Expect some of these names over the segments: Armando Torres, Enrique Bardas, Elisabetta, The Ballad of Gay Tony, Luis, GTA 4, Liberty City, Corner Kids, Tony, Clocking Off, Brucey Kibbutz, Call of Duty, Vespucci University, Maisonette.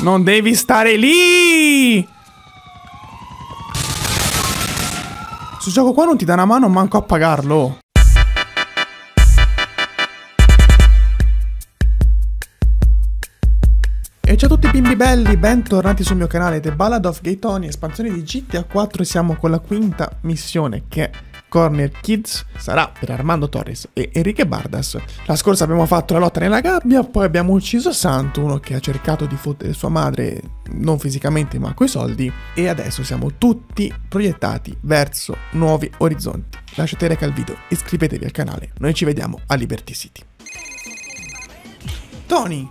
Non devi stare lì. Questo gioco qua non ti dà una mano manco a pagarlo. E ciao a tutti bimbi belli, bentornati sul mio canale The Ballad of Gay Tony, espansione di GTA 4, siamo con la quinta missione che è Corner Kids, sarà per Armando Torres e Enrique Bardas. La scorsa abbiamo fatto la lotta nella gabbia, poi abbiamo ucciso Santo, uno che ha cercato di fottere sua madre, non fisicamente ma coi soldi, e adesso siamo tutti proiettati verso nuovi orizzonti. Lasciate like al video, iscrivetevi al canale, noi ci vediamo a Liberty City. Tony!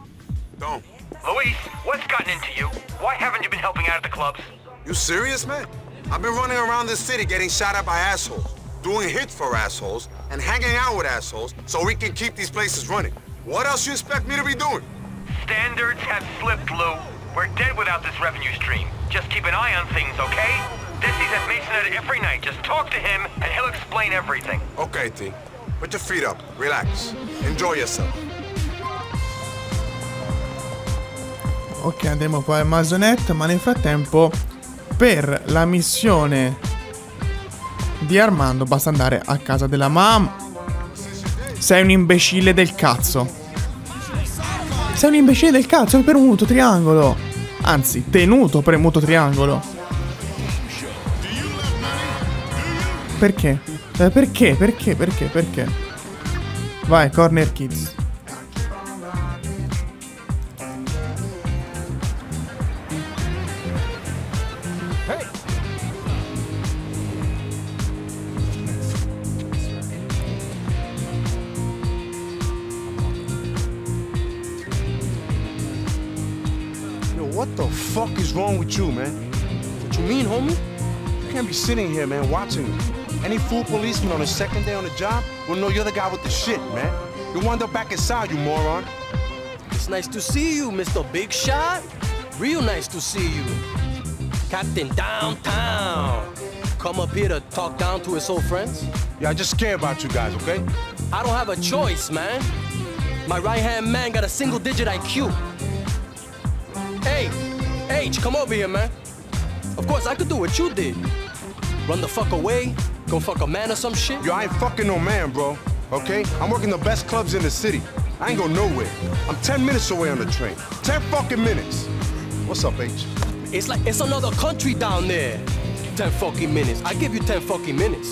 Oh. Luis, what's gotten into you? Why haven't you been helping out at the clubs? You serious, man? I've been running around this city getting shot at by assholes, doing hits for assholes, and hanging out with assholes so we can keep these places running. What else you expect me to be doing? Standards have slipped, Lou. We're dead without this revenue stream. Just keep an eye on things, okay? Desi's at Maisonette every night. Just talk to him, and he'll explain everything. Okay, T. Put your feet up. Relax. Enjoy yourself. Ok, andremo qua a Maisonette, ma nel frattempo per la missione di Armando basta andare a casa della mamma. Sei un imbecille del cazzo. Sei un imbecille del cazzo, hai premuto triangolo. Anzi, tenuto premuto triangolo. Perché? Perché? Vai, Corner Kids. What the fuck is wrong with you, man? What you mean, homie? You can't be sitting here, man, watching me. Any fool policeman on his second day on the job will know you're the guy with the shit, man. You wound up back inside, you moron. It's nice to see you, Mr. Big Shot. Real nice to see you. Captain Downtown. Come up here to talk down to his old friends? Yeah, I just care about you guys, okay? I don't have a choice, man. My right-hand man got a single-digit IQ. Hey, H, come over here, man. Of course, I could do what you did. Run the fuck away, go fuck a man or some shit. Yo, I ain't fucking no man, bro, okay? I'm working the best clubs in the city. I ain't go nowhere. I'm 10 minutes away on the train. 10 fucking minutes. What's up, H? It's like, it's another country down there. 10 fucking minutes. I give you 10 fucking minutes.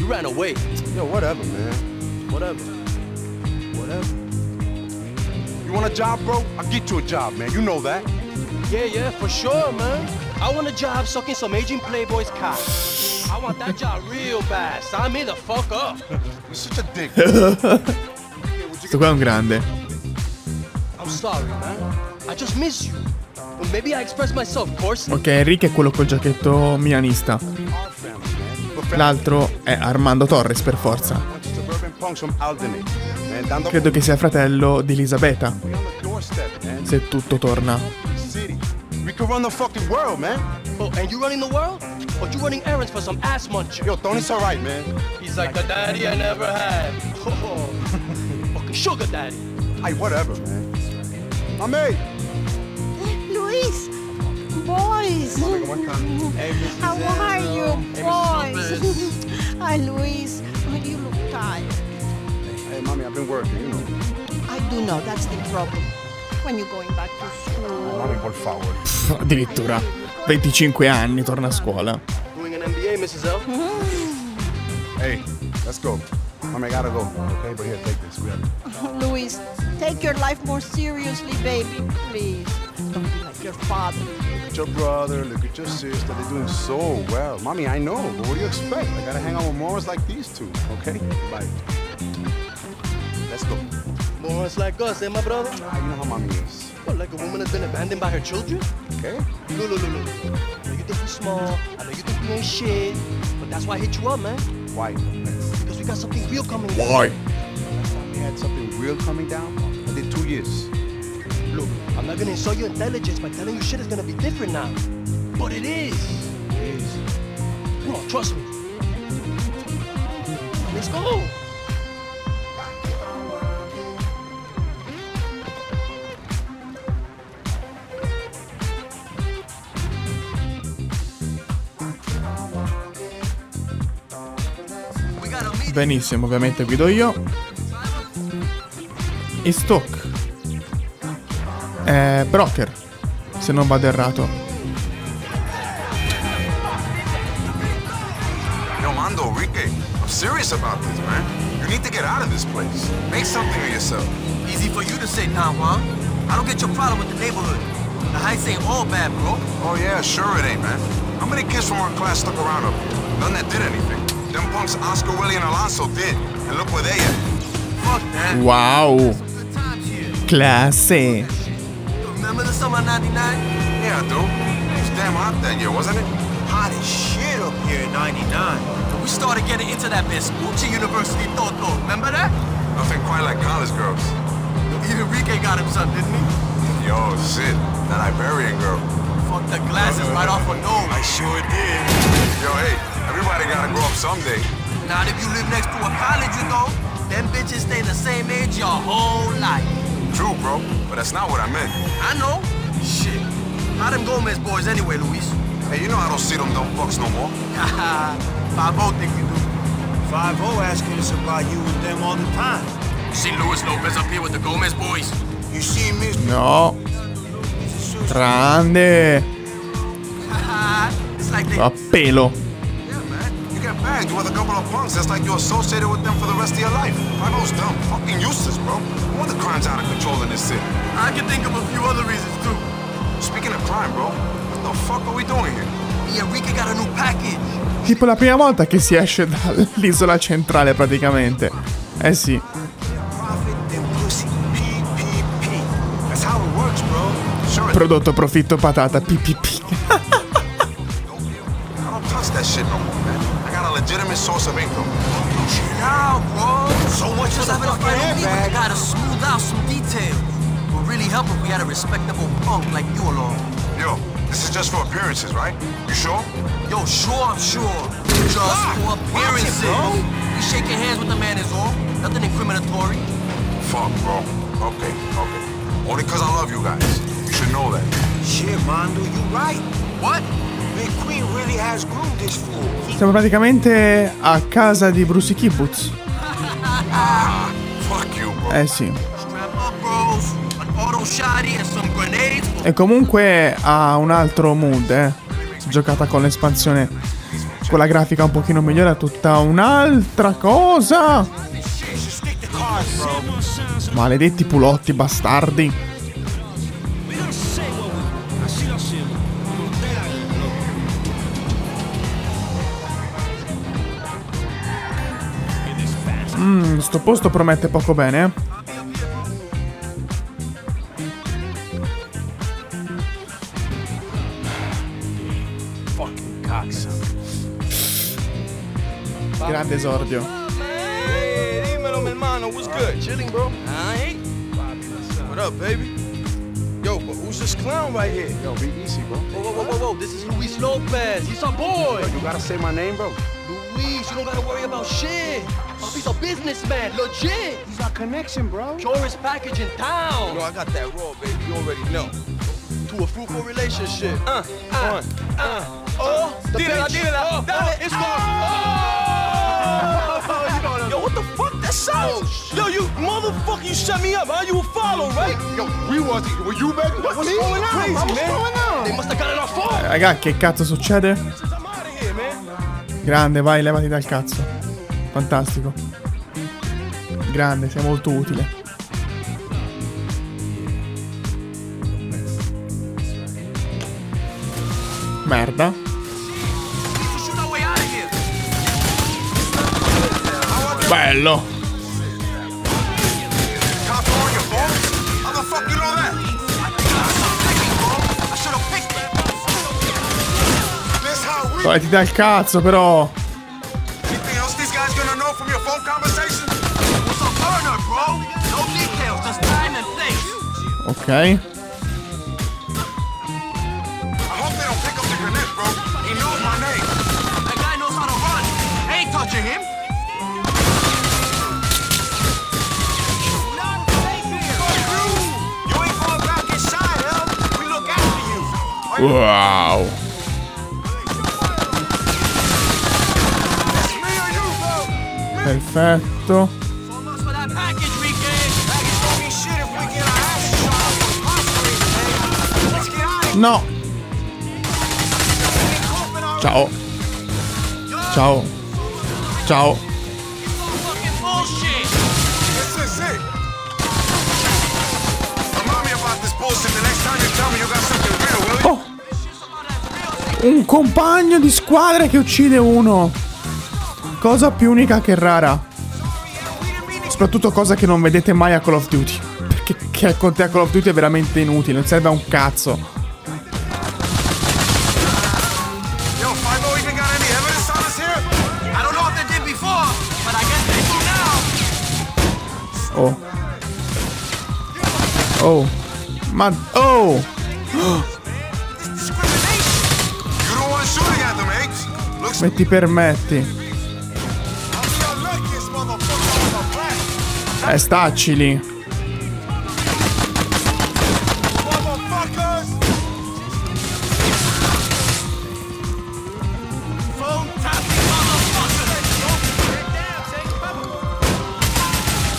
You ran away. Yo, whatever, man. Whatever. Want a job, bro? I'll get you a job, man. You know that. Yeah, for sure, man. I want a job sucking some aging Playboy's cock. I want that job real bad. Sign me the fuck up. You're such a dick. Sto qua è un grande. I'm sorry, man. I just miss you. But maybe I express myself, of course. Ok, Enrique è quello col giacchetto milanista. L'altro è Armando Torres, per forza. Credo che sia fratello di Elisabetta. Se tutto torna. We could run the fucking world, man. Oh, and you running the world? Or you running errands for some ass muncher? Yo, Tony's alright, man. He's like the daddy I never had. Oh, fucking sugar daddy. Hey, whatever, man. I'm made. Luis. Boys. How are you, boys? Hi, Luis. You look tired. Hey, mommy, I've been working, you know. I do know, that's the problem. When you're going back to school. Mommy, por favor. Addirittura 25 anni, torna a scuola. Doing an MBA, Mrs. L. Hey, let's go. Mommy, I gotta go. Okay, but here, take this. Luis, take your life more seriously, baby. Please. Don't be like your father. Look at your brother, look at your sister. They're doing so well. Mommy, I know, but what do you expect? I gotta hang out with Morris like these two, okay? Bye. Let's go. Morris like us, eh, my brother? Ah, you know how mommy is. What, like a woman that's been abandoned by her children? Okay. Look. I know you think you're small. I know you think you ain't shit. But that's why I hit you up, man. Why? Because we got something real coming down. Why? Last time we had something real coming down, I did 2 years. Look, I'm not gonna insult your intelligence by telling you shit is gonna be different now. But it is. It is. Come on, trust me. Let's go. benissimo, ovviamente guido io. E Stock Broker, se non vado errato. Yo, Mando, Enrique, I'm serious about this, man. You need to get out of this place. Make something of yourself. Easy for you to say now, huh? I don't get your problem with the neighborhood. The heights ain't all bad, bro. Oh yeah, sure it ain't, man. How many kids from our class stuck around up here? None that did anything. Them punks Oscar, Willie, and Alonso did. And look where they at. Fuck that. Wow. Classy. Remember the summer of 99? Yeah, I do. It was damn hot that year, wasn't it? Hot as shit up here in 99. We started getting into that Vespucci University Toto. Remember that? Nothing quite like college girls. Even Enrique got him some, didn't he? Yo, shit. That Iberian girl. Fuck the glasses right off her nose. I sure did. Yo, hey, everybody gotta grow up someday. Not if you live next to a college, you know. Them bitches stay the same age your whole life. True, bro, but that's not what I meant. I know. Shit. How them Gomez boys anyway, Luis? Hey, you know I don't see them dumb fucks no more. Haha, 5-0 think you do. 5-0 asking us about you and them all the time. You seen Luis Lopez up here with the Gomez boys? You seen Miss... No. Grande. It's like they... A pelo. Yeah, man. You get banged with a couple of punks. That's like you're associated with them for the rest of your life. 5-0's dumb. Fucking useless, bro. No wonder crime's out of control in this city. I can think of a few other reasons, too. Speaking of crime, bro, what the fuck are we doing here? Yeah, Enrique got a new package. Tipo la prima volta che si esce dall'isola centrale, praticamente. Eh sì. Prodotto, profitto, patata, PPP. Legitimate source of income. Now, bro. So much as having a fight, we gotta smooth out some detail. Would really help if we had a respectable punk like you along. Yo, this is just for appearances, right? You sure? Yo, sure, I'm sure. Just for appearances. You shaking hands with the man is all. Nothing incriminatory. Fuck, bro. Okay, okay. Only because I love you guys. You should know that. Shit, Mando, you right. What? Siamo praticamente a casa di Brucey Kibbutz. Eh sì. E comunque ha un altro mood, giocata con l'espansione, con la grafica un pochino migliore, è tutta un'altra cosa. Maledetti pulotti bastardi. Sto posto promette poco bene. Grande esordio. Dimmelo, mio hermano, what's good? Chilling, bro. What up, baby? Yo, but who's this clown right here? Yo, be easy, bro. Whoa, this is Luis Lopez. He's our boy. Yo, you gotta say my name, bro. Luis, you don't gotta worry about shit. He's a businessman, legit. He's our connection, bro. Tourist package in town. Yo, I got that raw, baby. You already know. To a fruitful relationship. Oh, did it. Dale, it's gone. Yo, what the fuck? That sounds. Yo, you motherfucker, you shut me up, huh? You will follow, right? Yo, we was. Were you back? What's going on? Crazy, man. What's going on? They must have gotten our phone. Raga, che cazzo succede? Grande, vai, levati dal cazzo. Fantastico. Grande, sei molto utile. Merda. Bello. Dai, ti dà il cazzo però. Ok. Wow. Perfetto. No. Ciao. Ciao. Ciao. Oh. Un compagno di squadra che uccide uno. Cosa più unica che rara. Soprattutto cosa che non vedete mai a Call of Duty. Perché che è con te a Call of Duty è veramente inutile. Non serve a un cazzo. Oh. Oh. Ma... Oh. Ma ti permetti? Stacci lì.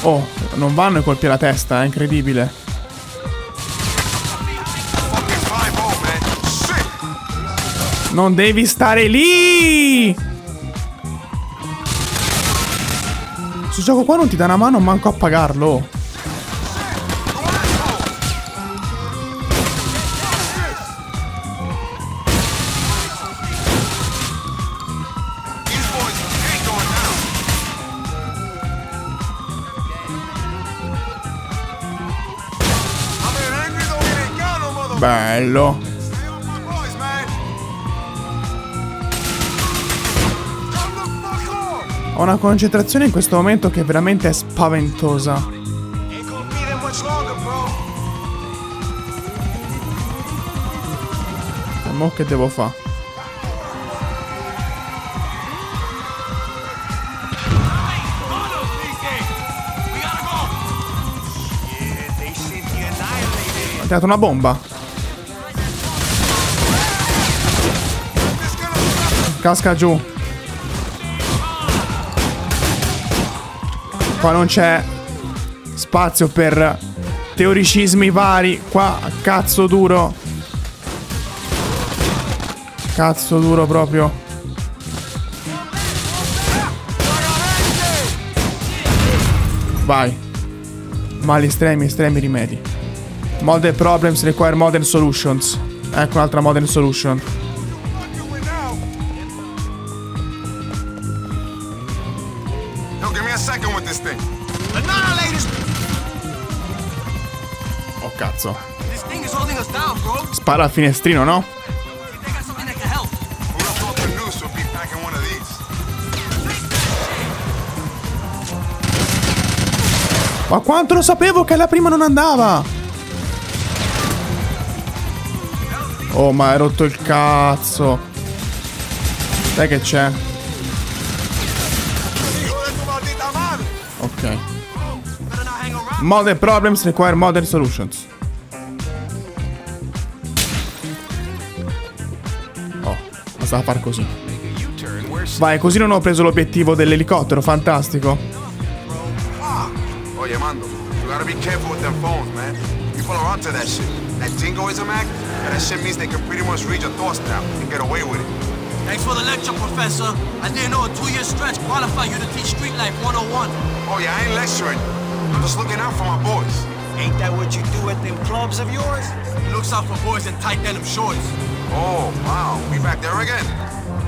Oh, non vanno i colpi alla testa, è incredibile. Non devi stare lì! Questo gioco qua non ti dà una mano manco a pagarlo. Bello. Ho una concentrazione in questo momento che veramente è spaventosa. E mo che devo fare? Ho tirato una bomba. Casca giù. Qua non c'è spazio per teoricismi vari. Qua cazzo duro. Cazzo duro proprio. Vai. Mali estremi, estremi rimedi. Modern problems require modern solutions. Ecco un'altra modern solution. Oh cazzo. Spara al finestrino, no? Ma quanto lo sapevo che la prima non andava. Oh, ma hai rotto il cazzo. Sai che c'è? Ok. Modern problems require modern solutions. Oh, basta far così. Vai, così non ho preso l'obiettivo dell'elicottero, fantastico. Oh, Armando, you gotta be careful with them phones, man. People are onto that shit. That jingo is a mag, and that shit means they can pretty much read your thoughts now and get away with it. Thanks for the lecture, Professor. I didn't know a 2-year stretch qualified you to teach street life 101. Oh, yeah, I ain't lecturing. I'm just looking out for my boys. Ain't that what you do at them clubs of yours? Looks out for boys in tight denim shorts. Oh, wow. We back there again?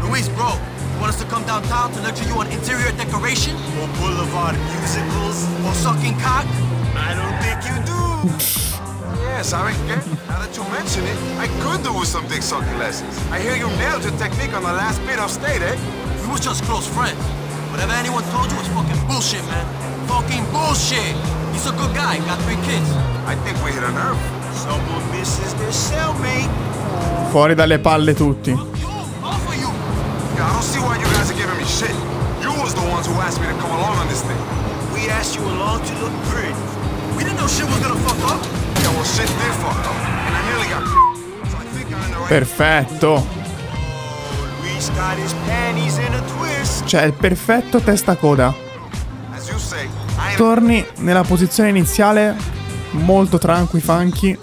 Luis, bro, you want us to come downtown to lecture you on interior decoration? Or boulevard musicals? Or sucking cock? I don't think you do. Yes, I get it. Now that you mention it, I could do with some dick sucking lessons. I hear you nailed your technique on the last bit of state, eh? We were just close friends. Whatever anyone told you was fucking bullshit, man. Fucking bullshit! He's a good guy, got 3 kids. I think we hit a nerve. Someone misses their cellmate. Fuori dalle palle tutti. Yeah, I don't see why you guys are giving me shit. You was the ones who asked me to come along on this thing. We asked you along to look pretty. We didn't know shit was gonna fuck up. Perfetto. Cioè il perfetto testacoda. torni nella posizione iniziale, molto tranqui, funky.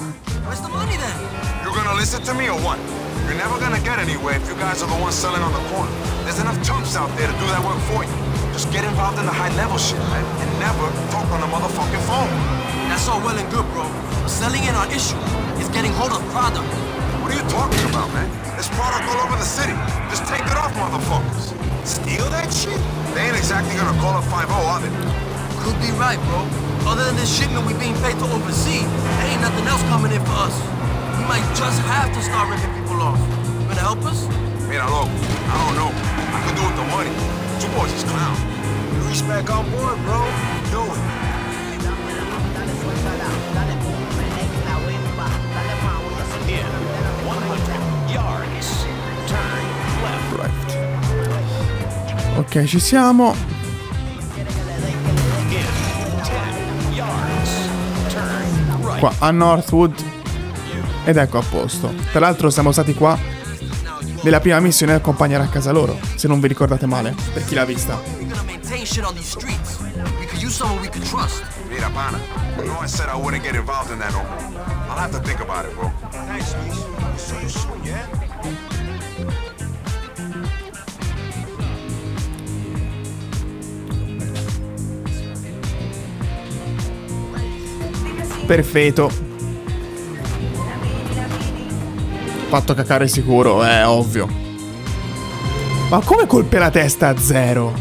Ok, ci siamo. Qua a Northwood. Ed ecco a posto. Tra l'altro siamo stati qua nella prima missione ad accompagnare a casa loro, se non vi ricordate male, per chi l'ha vista. Perfetto. Fatto cacare sicuro, è ovvio. Ma come colpe la testa a zero?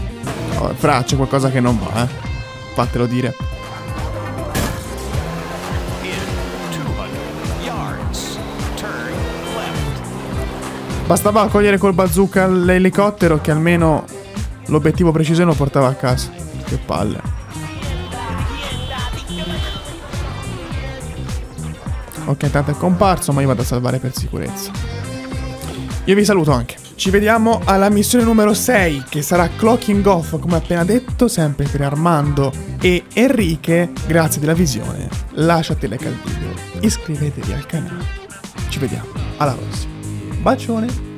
Oh, fra, c'è qualcosa che non va, eh. Fatelo dire. Bastava accogliere col bazooka l'elicottero, che almeno l'obiettivo preciso lo portava a casa. Che palle. Ok, tanto è comparso, ma io vado a salvare per sicurezza. Io vi saluto anche. Ci vediamo alla missione numero 6, che sarà Clocking Off, come appena detto, sempre per Armando e Enrique. Grazie della visione, lasciate like al video, iscrivetevi al canale. Ci vediamo, alla prossima. Bacione!